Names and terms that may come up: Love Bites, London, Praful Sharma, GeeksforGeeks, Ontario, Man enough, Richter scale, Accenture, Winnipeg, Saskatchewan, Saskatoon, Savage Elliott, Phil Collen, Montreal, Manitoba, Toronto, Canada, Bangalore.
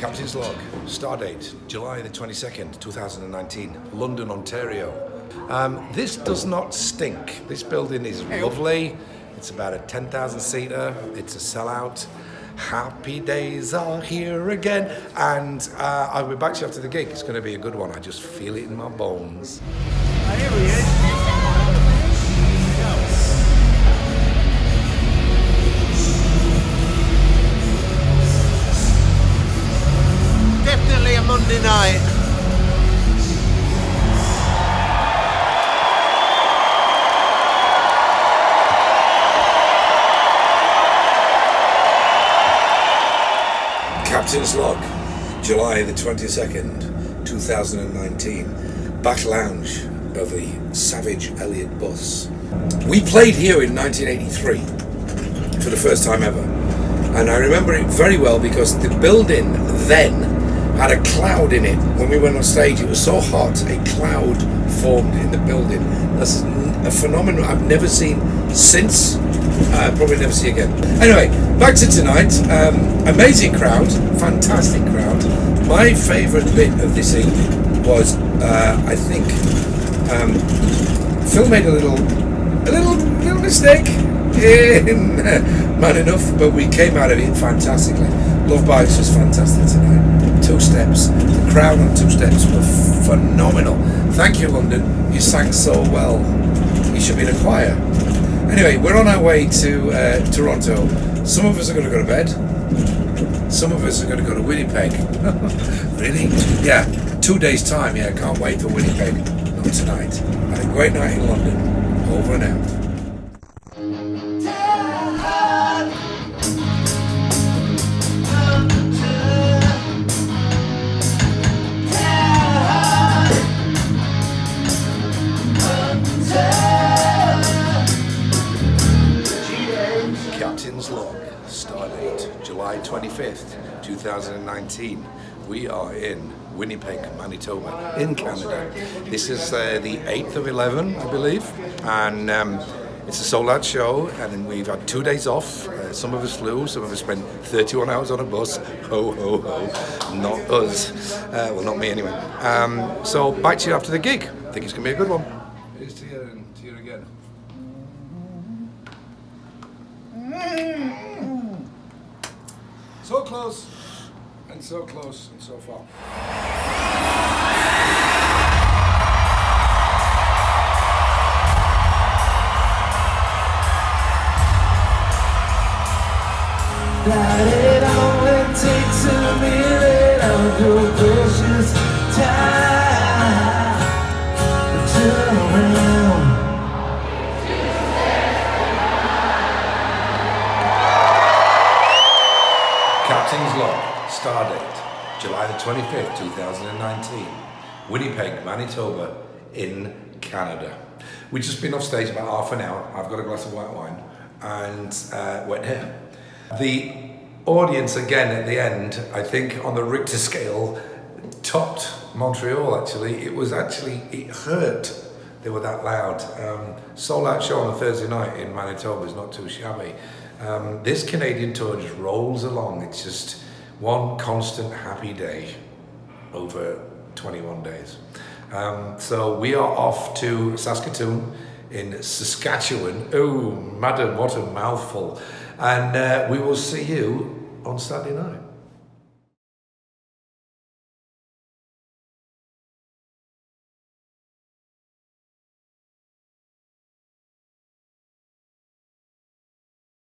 Captain's log, stardate, July the 22nd, 2019, London, Ontario. This does not stink. This building is lovely. It's about a 10,000 seater. It's a sellout. Happy days are here again. And I'll be back to you after the gig. It's going to be a good one. I just feel it in my bones. Here he is. Monday night. Captain's Log, July the 22nd, 2019. Back lounge of the Savage Elliott bus. We played here in 1983 for the first time ever. And I remember it very well because the building then had a cloud in it. When we went on stage, it was so hot, a cloud formed in the building. That's a phenomenon I've never seen since. I'll probably never see again. Anyway, back to tonight. Amazing crowd, fantastic crowd. My favourite bit of this evening was, I think, Phil made a little mistake in Man Enough, but we came out of it fantastically. Love Bites was fantastic tonight. Two Steps, the crowd on Two Steps were phenomenal. Thank you, London. You sang so well. You should be in a choir. Anyway, we're on our way to Toronto. Some of us are going to go to bed. Some of us are going to go to Winnipeg. Really? Yeah, 2 days time. Yeah, I can't wait for Winnipeg. Not tonight. Had a great night in London. Over and out. Log, stardate, July 25th, 2019. We are in Winnipeg, Manitoba, in Canada. This is the 8th of 11, I believe, and it's a sold-out show, and we've had 2 days off. Some of us flew, some of us spent 31 hours on a bus. Ho, ho, ho. Not us. Well, not me, anyway. So, back to you after the gig. I think it's going to be a good one. Here's to you, and to you again. So close, and so close, and so far. That it only takes a minute of your precious time to turn around. Captain's Log, stardate, July the 25th, 2019, Winnipeg, Manitoba, in Canada. We've just been off stage about half an hour. I've got a glass of white wine and wet hair. The audience, again, at the end, I think on the Richter scale, topped Montreal, actually. It was actually, it hurt. They were that loud. Sold out show on a Thursday night in Manitoba is not too shabby. This Canadian tour just rolls along. It's just one constant happy day over 21 days. So we are off to Saskatoon in Saskatchewan. Oh, madam, what a mouthful. And we will see you on Saturday night.